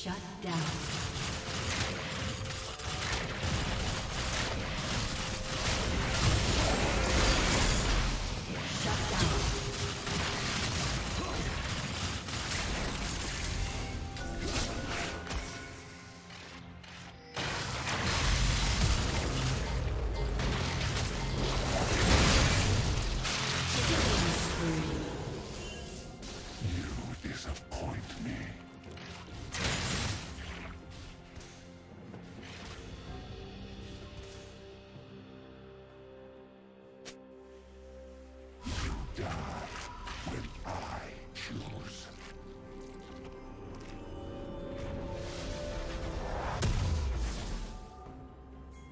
Shut down.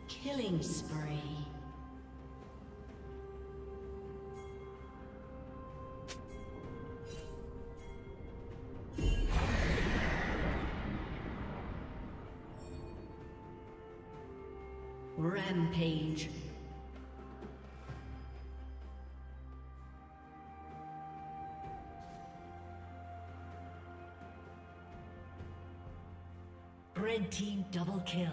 Killing spree. Rampage. Red team double kill.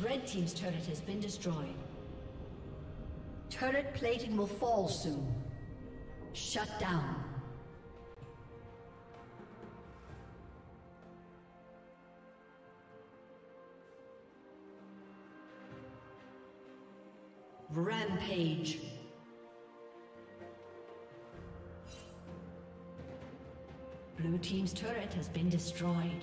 Red team's turret has been destroyed. Turret plating will fall soon. Shut down. Rampage. Blue team's turret has been destroyed.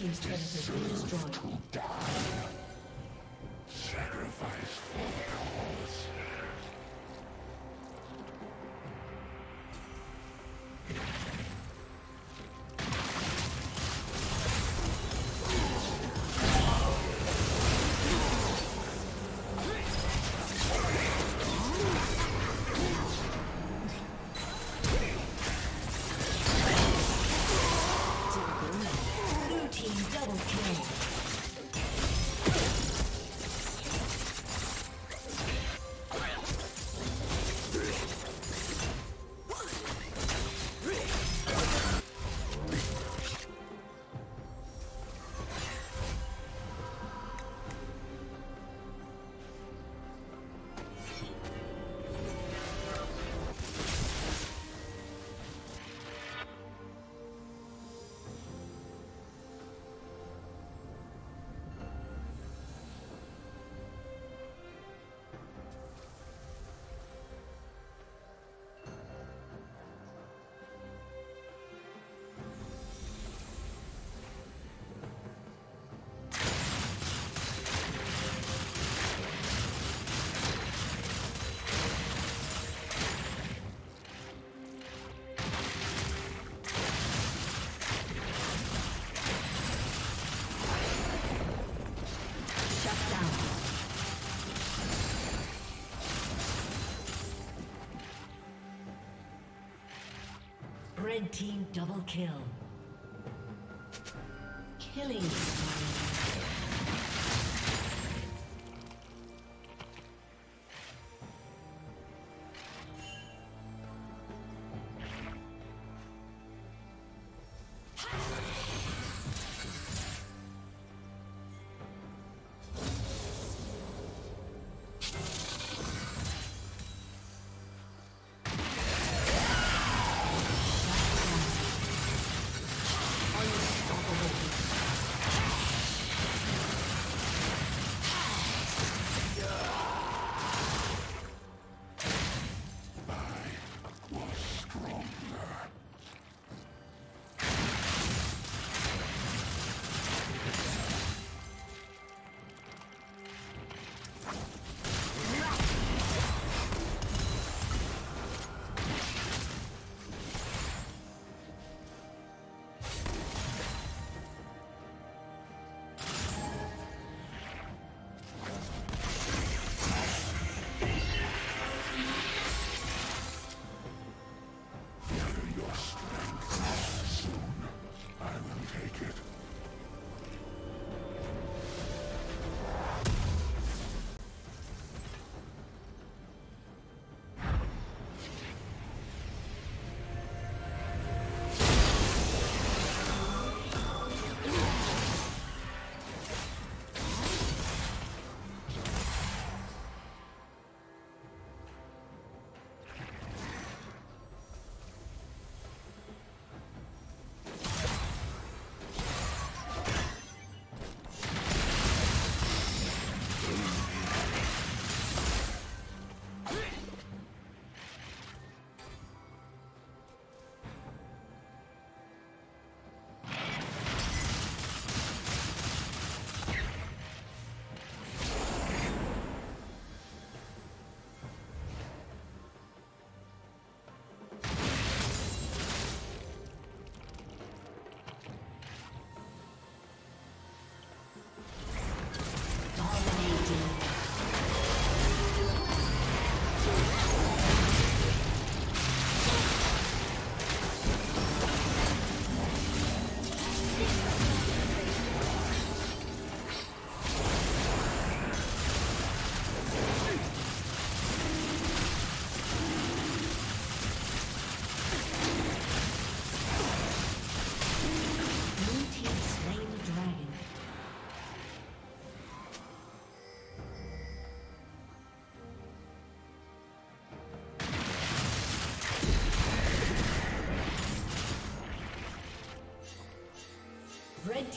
Team's turret has been destroyed. To die. Sacrifice for the cause. Red team double kill. Killing. Red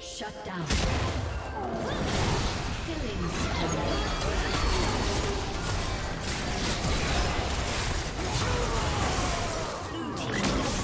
Shut down. Blue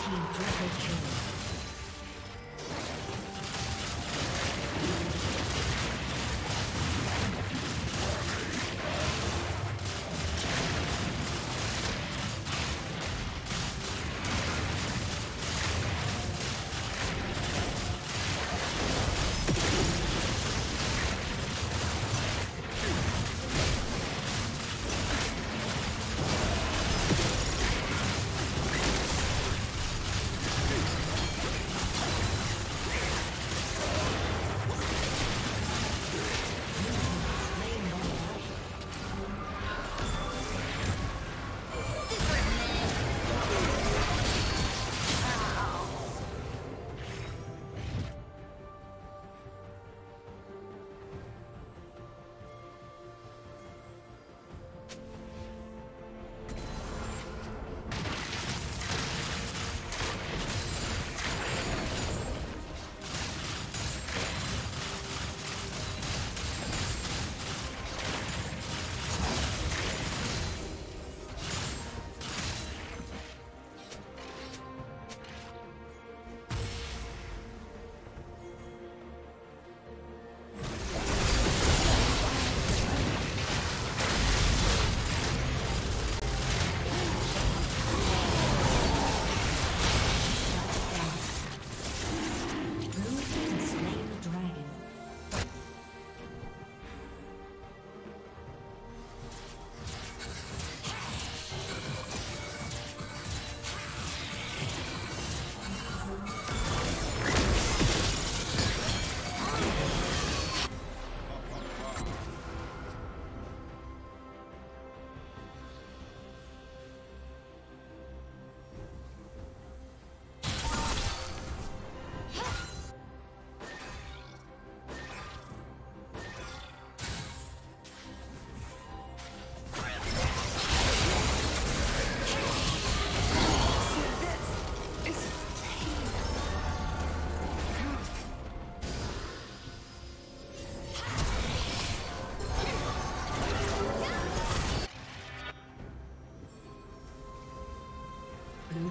team triple kill. Blue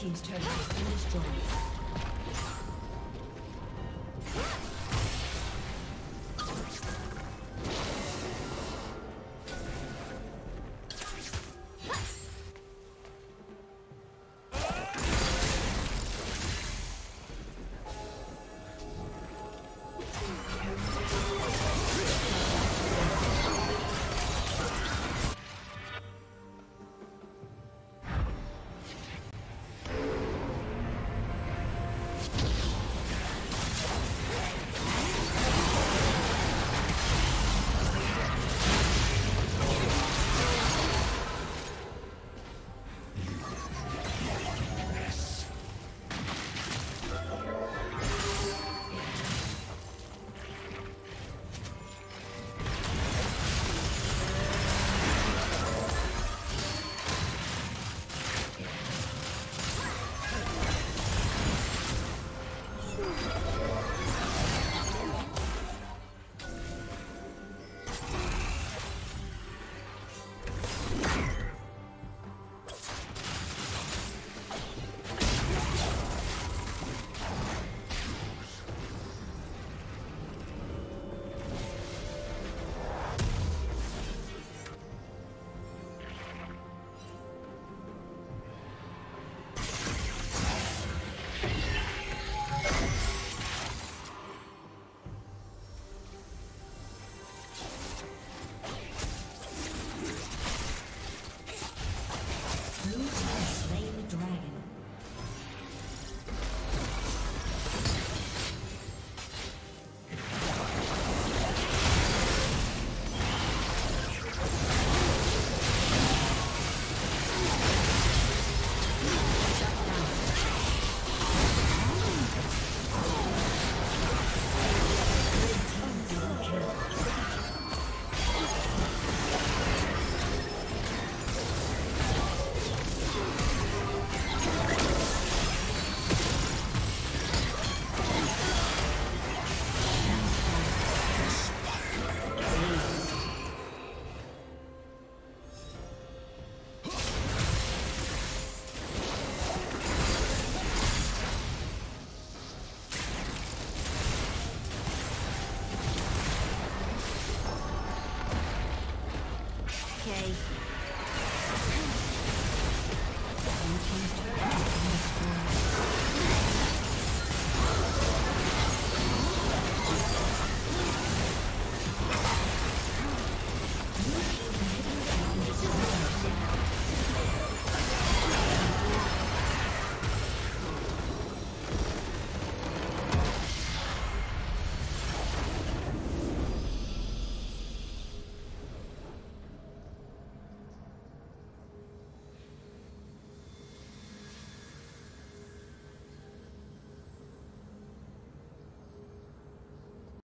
Team's turret has been destroyed.